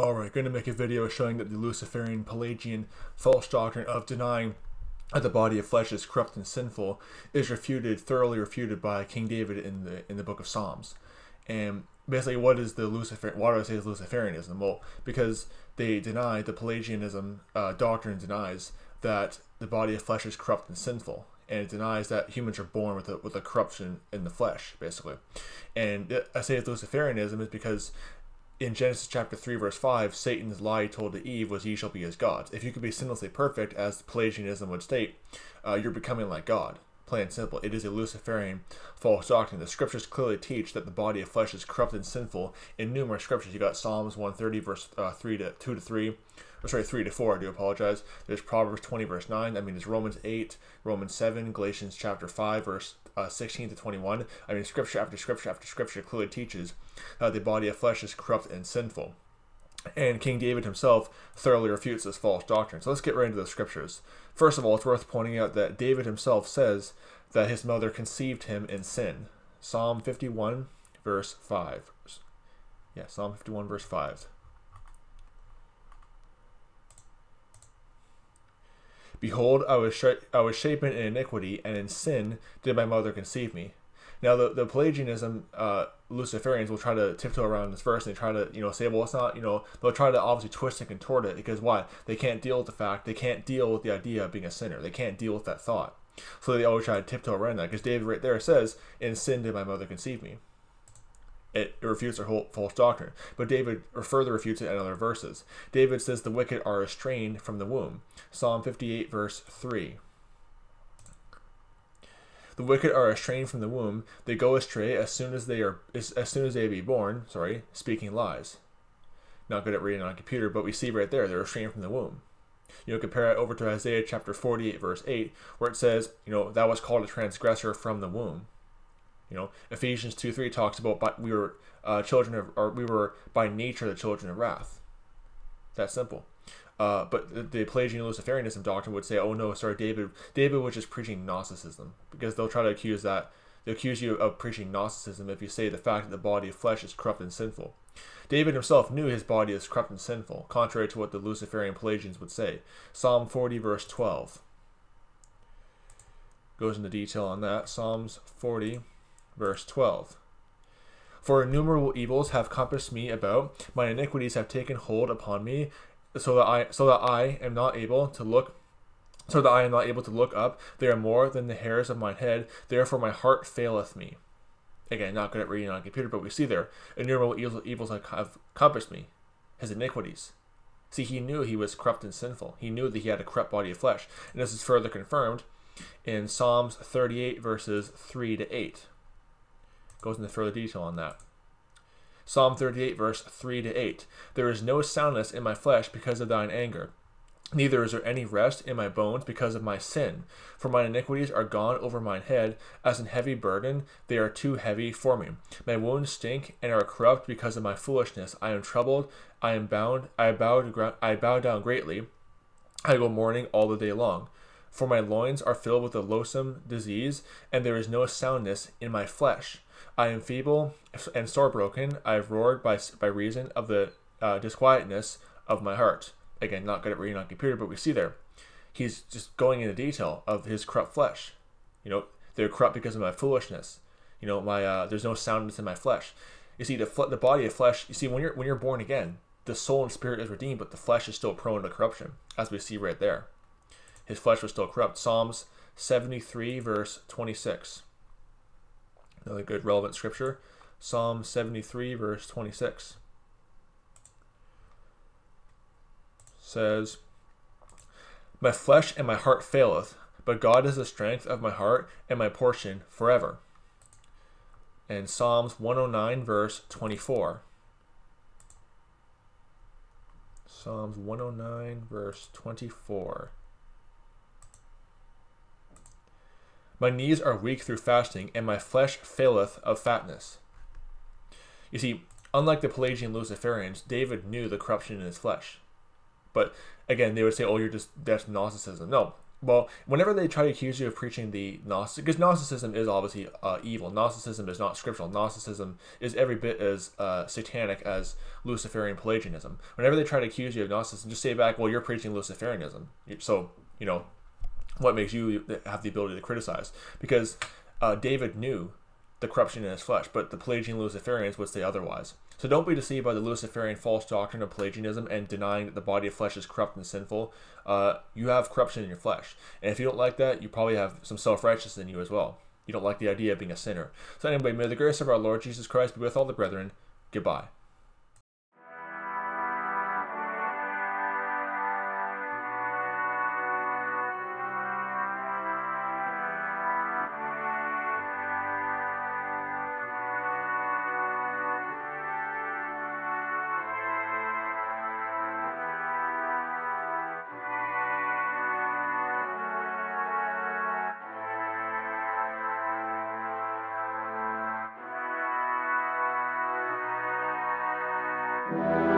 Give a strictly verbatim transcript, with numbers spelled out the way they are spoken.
or we're going to make a video showing that the Luciferian Pelagian false doctrine of denying that the body of flesh is corrupt and sinful is refuted, thoroughly refuted by King David in the in the book of Psalms. And basically, what is the Lucifer? Why do I say it's Luciferianism? Well, because they deny the Pelagianism uh, doctrine denies that the body of flesh is corrupt and sinful, and it denies that humans are born with a with a corruption in the flesh, basically. And I say it's Luciferianism is because in Genesis chapter three verse five, Satan's lie told to Eve was, "Ye shall be as gods." If you could be sinlessly perfect, as Pelagianism would state, uh, you're becoming like God. Plain and simple, it is a Luciferian false doctrine. The scriptures clearly teach that the body of flesh is corrupt and sinful. In numerous scriptures, you got Psalms one thirty verse uh, three to two to three, or sorry, three to four. I do apologize. There's Proverbs twenty verse nine. I mean, there's Romans eight, Romans seven, Galatians chapter five verse uh, sixteen to twenty-one. I mean, scripture after scripture after scripture clearly teaches that the body of flesh is corrupt and sinful. And King David himself thoroughly refutes this false doctrine. So let's get right into the scriptures. First of all, it's worth pointing out that David himself says that his mother conceived him in sin. Psalm fifty-one, verse five. Yeah, Psalm fifty-one, verse five. "Behold, I was, I was shapen in iniquity, and in sin did my mother conceive me." Now, the, the Pelagianism, uh, Luciferians will try to tiptoe around this verse, and they try to, you know, say, well, it's not, you know, they'll try to obviously twist and contort it, because why? They can't deal with the fact, they can't deal with the idea of being a sinner. They can't deal with that thought. So they always try to tiptoe around that, because David right there says, "In sin did my mother conceive me." It, it refutes their whole false doctrine. But David further refutes it in other verses. David says the wicked are estranged from the womb. Psalm fifty-eight, verse three. "The wicked are estranged from the womb; they go astray as soon as they are as, as soon as they be born." Sorry, speaking lies. Not good at reading on a computer, but we see right there they're estranged from the womb. You know, compare it over to Isaiah chapter forty-eight, verse eight, where it says, you know, "Thou wast called a transgressor from the womb." You know, Ephesians two three talks about by, we were uh, children of, or we were by nature the children of wrath. That simple. Uh, but the, the Pelagian Luciferianism doctrine would say, "Oh no, sorry, David. David was just preaching Gnosticism," because they'll try to accuse that they accuse you of preaching Gnosticism if you say the fact that the body of flesh is corrupt and sinful. David himself knew his body is corrupt and sinful, contrary to what the Luciferian Pelagians would say. Psalm forty, verse twelve, goes into detail on that. Psalms forty, verse twelve. "For innumerable evils have compassed me about; my iniquities have taken hold upon me. So that I, so that I am not able to look, so that I am not able to look up. They are more than the hairs of my head. Therefore my heart faileth me." Again, not good at reading on a computer, but we see there, "Innumerable evils have compassed me," his iniquities. See, he knew he was corrupt and sinful. He knew that he had a corrupt body of flesh, and this is further confirmed in Psalms thirty-eight verses three to eight. Goes into further detail on that. Psalm thirty-eight, verse three to eight. "There is no soundness in my flesh because of thine anger. Neither is there any rest in my bones because of my sin. For mine iniquities are gone over mine head, as an heavy burden. They are too heavy for me. My wounds stink and are corrupt because of my foolishness. I am troubled. I am bound. I bow, I bow down greatly. I go mourning all the day long. For my loins are filled with a loathsome disease, and there is no soundness in my flesh. I am feeble and sore broken. I have roared by, by reason of the uh, disquietness of my heart." Again, not good at reading on a computer, but we see there, he's just going into detail of his corrupt flesh. You know, they're corrupt because of my foolishness. You know, my uh, there's no soundness in my flesh. You see, the the body of flesh. You see, when you're when you're born again, the soul and spirit is redeemed, but the flesh is still prone to corruption, as we see right there. His flesh was still corrupt. Psalms seventy-three, verse twenty-six. Another good relevant scripture, Psalm seventy-three, verse twenty-six, says, "My flesh and my heart faileth, but God is the strength of my heart and my portion forever." And Psalms one oh nine, verse twenty-four. Psalms one oh nine, verse twenty-four. "My knees are weak through fasting, and my flesh faileth of fatness." You see, unlike the Pelagian Luciferians, David knew the corruption in his flesh. But again, they would say, "Oh, you're just, that's Gnosticism." No, well, whenever they try to accuse you of preaching the Gnostic, because Gnosticism is obviously uh, evil. Gnosticism is not scriptural. Gnosticism is every bit as uh, satanic as Luciferian Pelagianism. Whenever they try to accuse you of Gnosticism, just say back, well, you're preaching Luciferianism. So, you know, what makes you have the ability to criticize? Because uh, David knew the corruption in his flesh, but the Pelagian Luciferians would say otherwise. So don't be deceived by the Luciferian false doctrine of Pelagianism and denying that the body of flesh is corrupt and sinful. Uh, you have corruption in your flesh. And if you don't like that, you probably have some self-righteousness in you as well. You don't like the idea of being a sinner. So anyway, may the grace of our Lord Jesus Christ be with all the brethren. Goodbye. Wow.